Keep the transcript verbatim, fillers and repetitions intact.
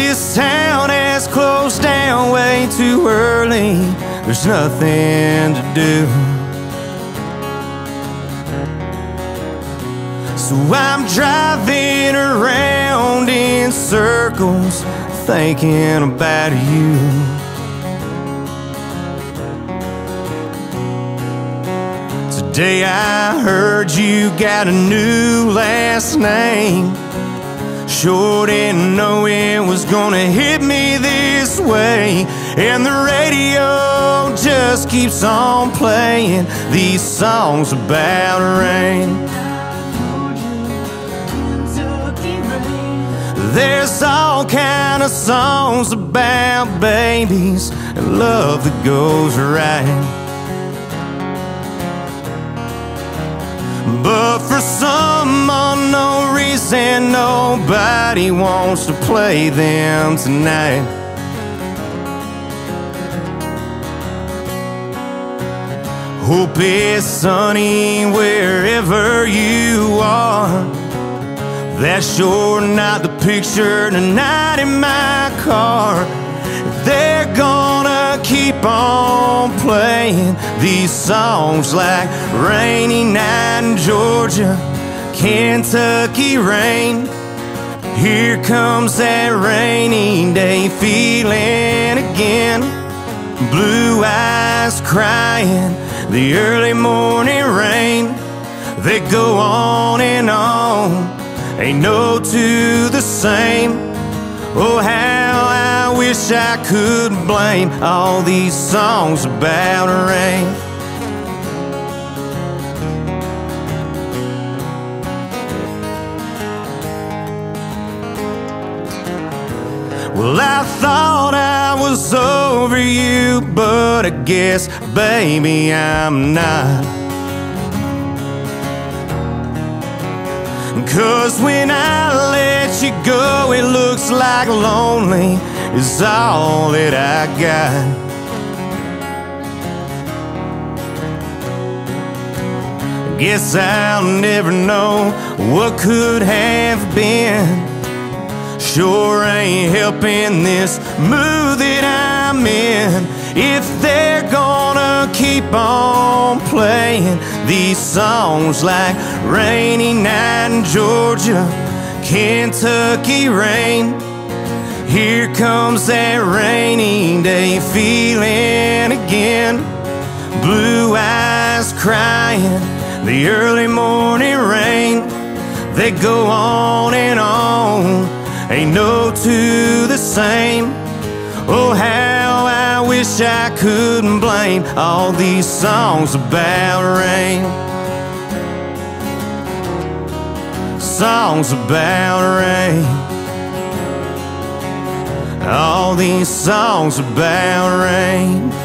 This town has closed down way too early. There's nothing to do. So I'm driving around in circles, thinking about you. Day I heard you got a new last name. Sure didn't know it was gonna hit me this way. And the radio just keeps on playing these songs about rain. There's all kind of songs about babies and love that goes right. But for some unknown reason, nobody wants to play them tonight. Hope it's sunny wherever you are. That's sure not the picture tonight in my car. They're gonna keep on playing these songs like rainy night in Georgia, Kentucky rain. Here comes that rainy day feeling again. Blue eyes crying, the early morning rain. They go on and on, ain't no two the same. Oh, how I I wish I could blame all these songs about rain. Well, I thought I was over you, but I guess, baby, I'm not. 'Cause when I let you go, it looks like lonely is all that I got. Guess I'll never know what could have been. Sure ain't helping this mood that I'm in. If they're gonna keep on playing these songs like rainy night in Georgia, Kentucky rain. Here comes that rainy day feeling again. Blue eyes crying, the early morning rain. They go on and on, ain't no two the same. Oh, how I wish I couldn't blame all these songs about rain. Songs about rain. All these songs about rain.